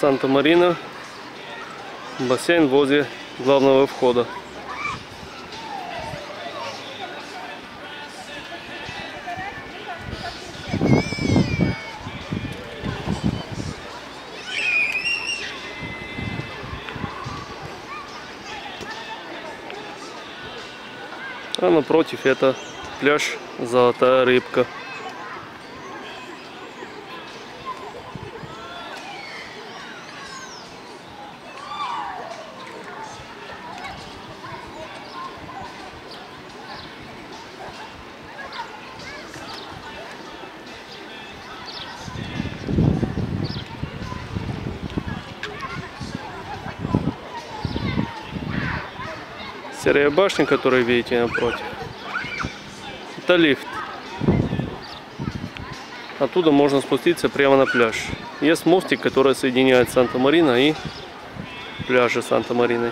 Санта-Марина, бассейн возле главного входа. А напротив это пляж Золотая рыбка. Серая башня, которую видите напротив, это лифт. Оттуда можно спуститься прямо на пляж. Есть мостик, который соединяет Санта-Марина и пляжи Санта-Марины.